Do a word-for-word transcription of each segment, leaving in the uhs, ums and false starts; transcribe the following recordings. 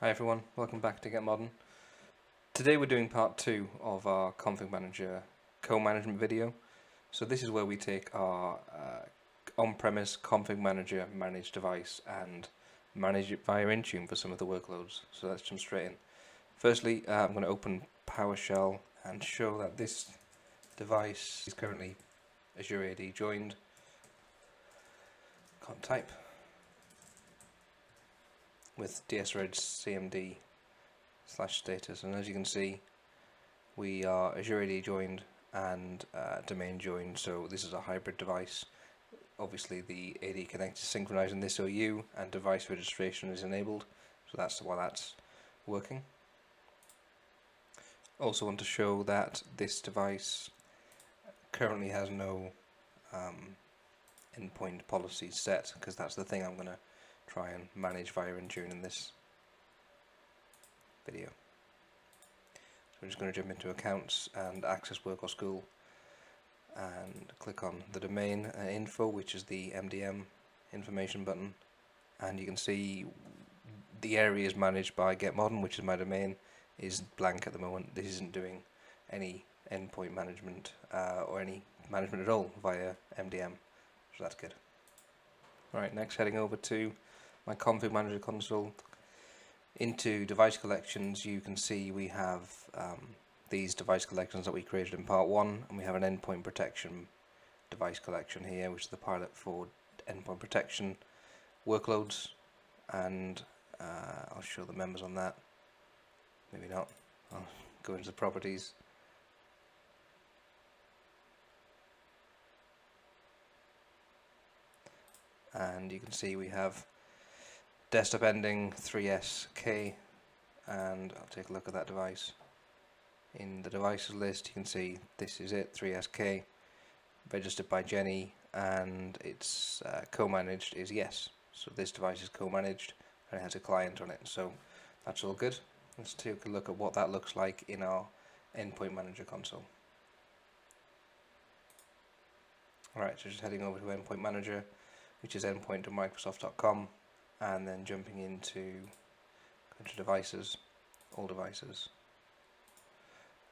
Hi everyone, welcome back to GetModern. Today we're doing part two of our Config Manager co-management video. So this is where we take our uh, on-premise Config Manager managed device and manage it via Intune for some of the workloads. So let's jump straight in. Firstly, uh, I'm going to open PowerShell and show that this device is currently Azure A D joined. Can't type. With DSREG C M D slash status, and as you can see we are Azure A D joined and uh, domain joined, so this is a hybrid device. Obviously the A D Connect is synchronized in this O U and device registration is enabled, so that's why that's working. Also want to show that this device currently has no um, endpoint policy set, because that's the thing I'm going to try and manage via Intune in this video. So we're just going to jump into accounts and access work or school and click on the domain uh, info, which is the M D M information button, and you can see the area is managed by GetModern, which is my domain, is blank at the moment. This isn't doing any endpoint management uh, or any management at all via M D M, so that's good. Right, next heading over to my Config Manager console. Into device collections, you can see we have um, these device collections that we created in part one, and we have an endpoint protection device collection here, which is the pilot for endpoint protection workloads, and uh, I'll show the members on that. Maybe not. I'll go into the properties. And you can see we have desktop ending three S K, and I'll take a look at that device. In the devices list you can see this is it, three S K, registered by Jenny, and it's uh, co-managed is yes. So this device is co-managed and it has a client on it, so that's all good. Let's take a look at what that looks like in our Endpoint Manager console. Alright, so just heading over to Endpoint Manager, which is endpoint dot microsoft dot com, and then jumping into devices, all devices,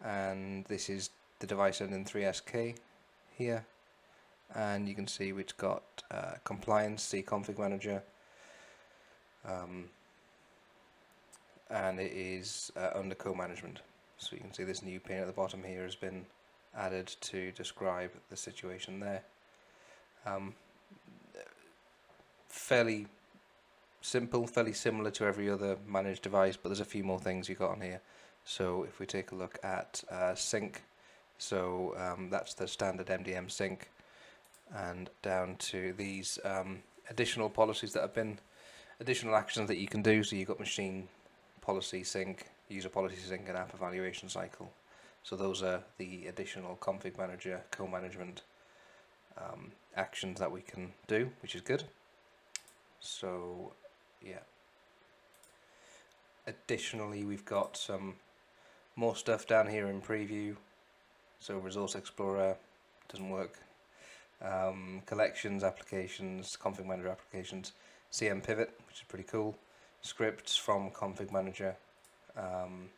and this is the device ending three S K here, and you can see it's got uh, compliance, the Config Manager, um, and it is uh, under co-management, so you can see this new pane at the bottom here has been added to describe the situation there. Um, fairly simple, fairly similar to every other managed device, but there's a few more things you got on here. So if we take a look at uh, sync, so um, that's the standard M D M sync, and down to these um, additional policies that have been, additional actions that you can do. So you've got machine policy sync, user policy sync, and app evaluation cycle. So those are the additional Config Manager co-management um, actions that we can do, which is good. So yeah, additionally we've got some more stuff down here in preview. So Resource Explorer doesn't work, um, collections, applications, Config Manager applications, C M pivot, which is pretty cool, scripts from Config Manager, um,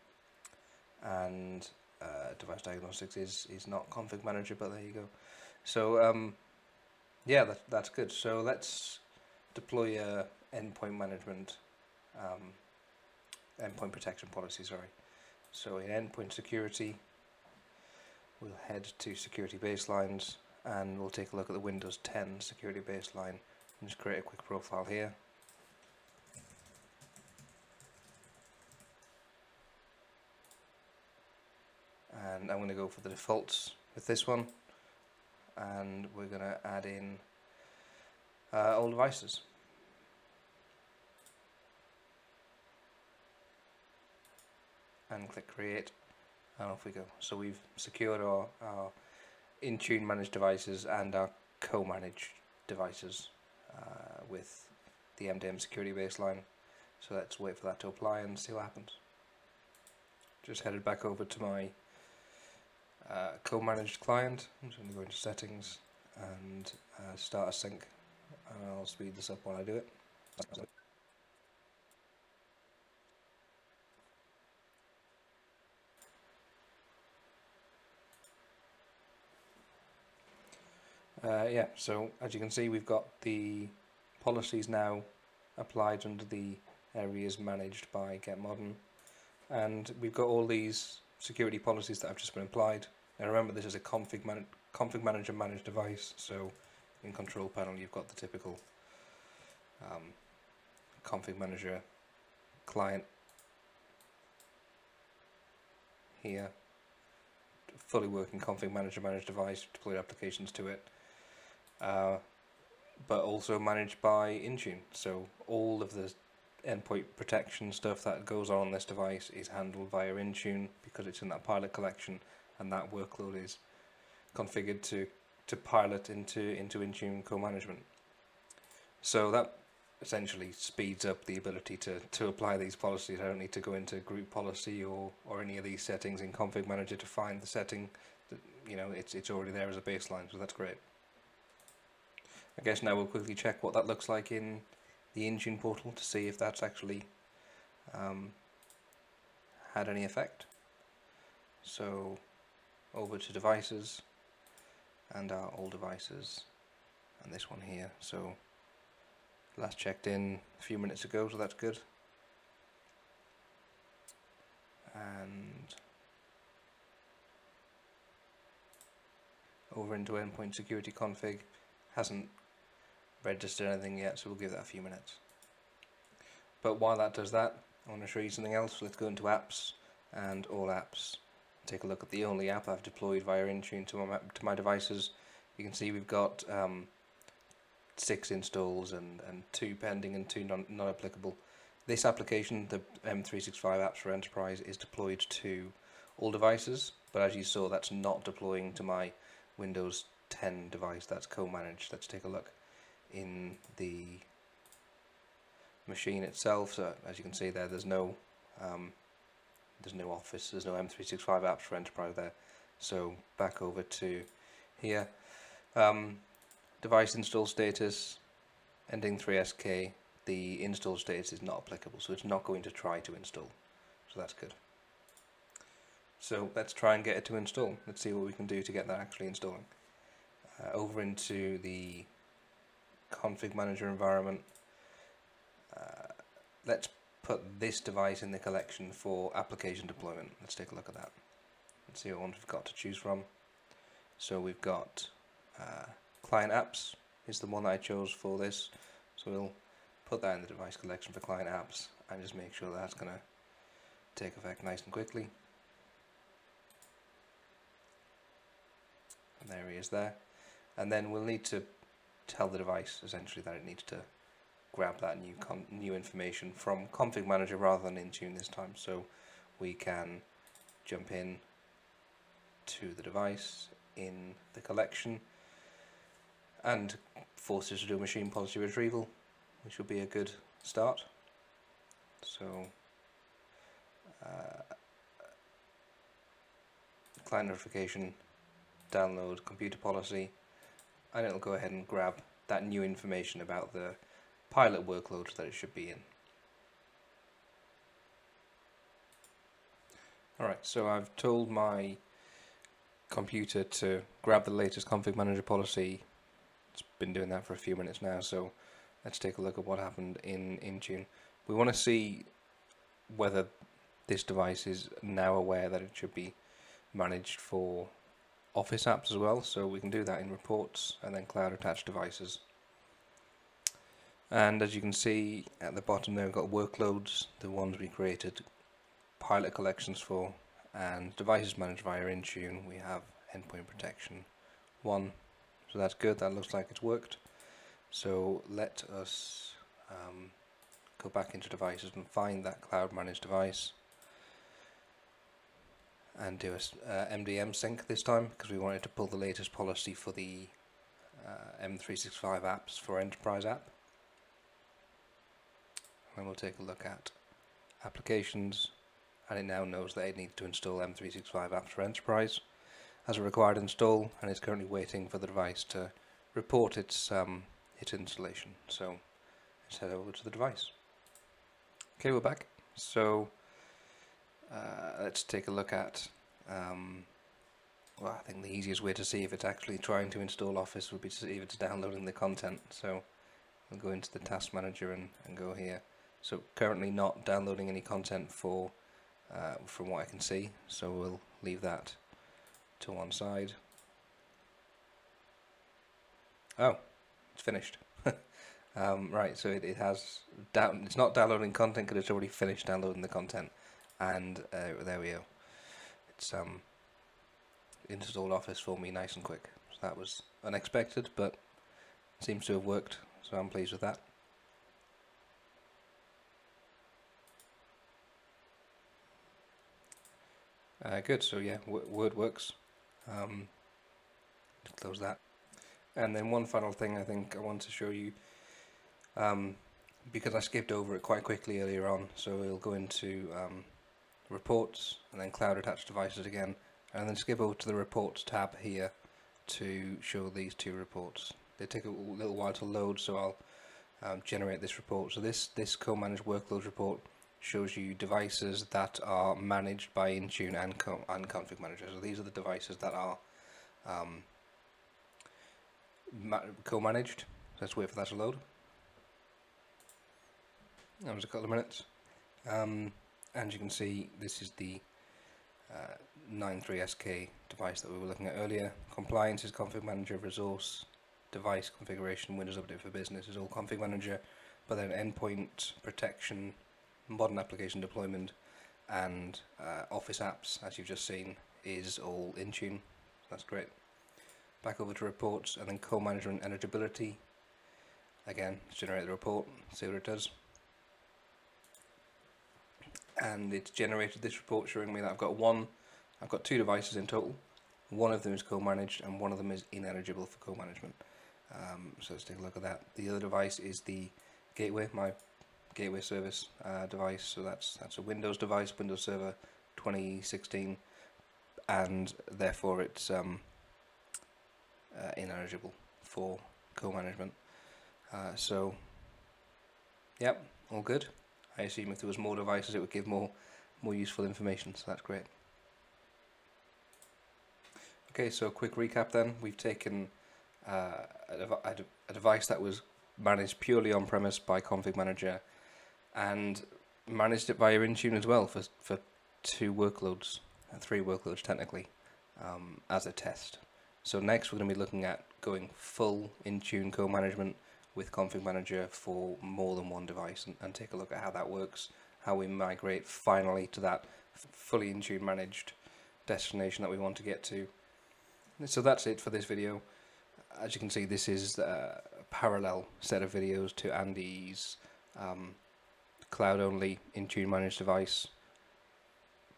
and uh, device diagnostics is, is not Config Manager, but there you go. So um, yeah, that, that's good. So let's deploy a endpoint management, um, endpoint protection policy, sorry. So in endpoint security, we'll head to security baselines, and we'll take a look at the Windows ten security baseline, and just create a quick profile here. And I'm going to go for the defaults with this one, and we're going to add in Uh, all devices. And click create, and off we go. So we've secured our, our Intune managed devices and our co-managed devices uh, with the M D M security baseline. So let's wait for that to apply and see what happens. Just headed back over to my uh, co-managed client. I'm just going to go into settings and uh, start a sync. And I'll speed this up while I do it. Uh, yeah, so as you can see, we've got the policies now applied under the areas managed by GetModern, and we've got all these security policies that have just been applied. Now remember, this is a config, man config manager managed device, so in control panel you've got the typical um, config manager client here, fully working config manager managed device, deployed applications to it, uh, but also managed by Intune, so all of the endpoint protection stuff that goes on on this device is handled via Intune because it's in that pilot collection, and that workload is configured to to pilot into into Intune co-management. So that essentially speeds up the ability to to apply these policies. I don't need to go into group policy or or any of these settings in Config Manager to find the setting. That, you know, it's it's already there as a baseline, so that's great. I guess now we'll quickly check what that looks like in the Intune portal to see if that's actually um, had any effect. So over to devices and our all devices, and this one here. So last checked in a few minutes ago, so that's good. And over into endpoint security config, hasn't registered anything yet, so we'll give that a few minutes. But while that does that, I want to show you something else. Let's go into apps and all apps. Take a look at the only app I've deployed via Intune to my, to my devices. You can see we've got um, six installs and, and two pending and two non, non applicable. This application, the M three sixty-five Apps for Enterprise, is deployed to all devices, but as you saw, that's not deploying to my Windows ten device. That's co-managed. Let's take a look in the machine itself. So as you can see there, there's no um, there's no Office, there's no M three sixty-five Apps for Enterprise there. So back over to here, um, device install status ending three S K, the install status is not applicable, so it's not going to try to install, so that's good. So let's try and get it to install. Let's see what we can do to get that actually installing. Uh, over into the config manager environment, uh, let's put this device in the collection for application deployment. Let's take a look at that. Let's see what ones we've got to choose from. So we've got uh, client apps is the one that I chose for this, so we'll put that in the device collection for client apps and just make sure that's going to take effect nice and quickly. And there he is there, and then we'll need to tell the device essentially that it needs to grab that new con new information from Config Manager rather than Intune this time. So we can jump in to the device in the collection and force it to do machine policy retrieval, which would be a good start. So uh, client notification, download computer policy, and it'll go ahead and grab that new information about the pilot workload that it should be in. Alright, so I've told my computer to grab the latest config manager policy. It's been doing that for a few minutes now, so let's take a look at what happened in Intune. We want to see whether this device is now aware that it should be managed for Office apps as well, so we can do that in reports and then cloud attached devices. And as you can see at the bottom there, we've got workloads, the ones we created pilot collections for, and devices managed via Intune. We have endpoint protection one, so that's good. That looks like it's worked. So let us um, go back into devices and find that cloud managed device and do a uh, M D M sync this time, because we wanted to pull the latest policy for the uh, M three sixty-five Apps for Enterprise app. And we'll take a look at applications, and it now knows that it needs to install M three sixty-five Apps for Enterprise as a required install, and is currently waiting for the device to report its um, its installation. So let's head over to the device. Okay, we're back. So uh, let's take a look at um, well, I think the easiest way to see if it's actually trying to install Office would be to see if it's downloading the content. So we'll go into the Task Manager and, and go here. So currently not downloading any content for uh, from what I can see, so we'll leave that to one side. Oh, it's finished. um, right, so it, it has down. It's not downloading content because it's already finished downloading the content, and uh, there we go. It's um installed Office for me nice and quick. So that was unexpected, but seems to have worked. So I'm pleased with that. Uh, good, so yeah, Word works. Um, close that. And then one final thing I think I want to show you, um, because I skipped over it quite quickly earlier on, so we'll go into um, Reports, and then Cloud Attached Devices again, and then skip over to the Reports tab here to show these two reports. They take a little while to load, so I'll um, generate this report. So this, this co-managed workloads report shows you devices that are managed by Intune and, Co and Config Manager. So these are the devices that are um, co-managed. Let's wait for that to load. That was a couple of minutes. Um, and you can see this is the uh, nine three S K device that we were looking at earlier. Compliance is Config Manager, resource, device configuration, Windows Update for Business is all Config Manager, but then endpoint protection, modern application deployment, and uh, Office apps, as you've just seen, is all Intune. That's great. Back over to reports, and then co-management eligibility. Again, let's generate the report, see what it does. And it's generated this report showing me that I've got one, I've got two devices in total. One of them is co-managed, and one of them is ineligible for co-management. Um, so let's take a look at that. The other device is the gateway, my gateway service uh, device. So that's that's a Windows device, Windows Server twenty sixteen, and therefore it's um, uh, ineligible for co-management. Uh, so, yep, all good. I assume if there was more devices, it would give more more useful information. So that's great. Okay, so a quick recap then. We've taken uh, a, dev a, de a device that was managed purely on-premise by Config Manager and managed it via Intune as well for, for two workloads, three workloads technically, um, as a test. So next we're going to be looking at going full Intune co-management with Config Manager for more than one device and, and take a look at how that works, how we migrate finally to that fully Intune managed destination that we want to get to. So that's it for this video. As you can see, this is a parallel set of videos to Andy's um, cloud-only Intune managed device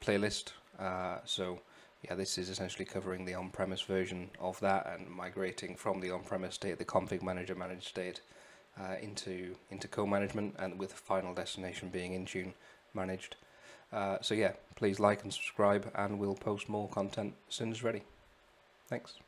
playlist. Uh, so yeah, this is essentially covering the on-premise version of that and migrating from the on-premise state, the Config Manager managed state, uh, into into co-management, and with the final destination being Intune managed. Uh, so yeah, please like and subscribe, and we'll post more content as soon as ready. Thanks.